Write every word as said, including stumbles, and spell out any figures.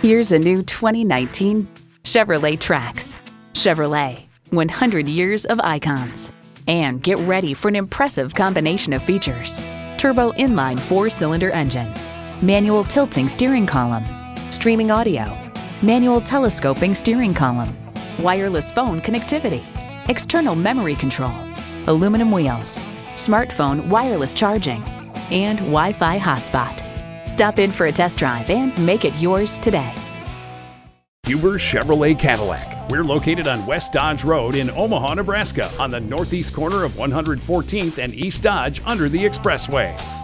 Here's a new twenty nineteen Chevrolet Trax. Chevrolet, one hundred years of icons. And get ready for an impressive combination of features. Turbo inline four-cylinder engine, manual tilting steering column, streaming audio, manual telescoping steering column, wireless phone connectivity, external memory control, aluminum wheels, smartphone wireless charging, and Wi-Fi hotspot. Stop in for a test drive and make it yours today. Huber Chevrolet Cadillac. We're located on West Dodge Road in Omaha, Nebraska, on the northeast corner of one hundred fourteenth and East Dodge under the expressway.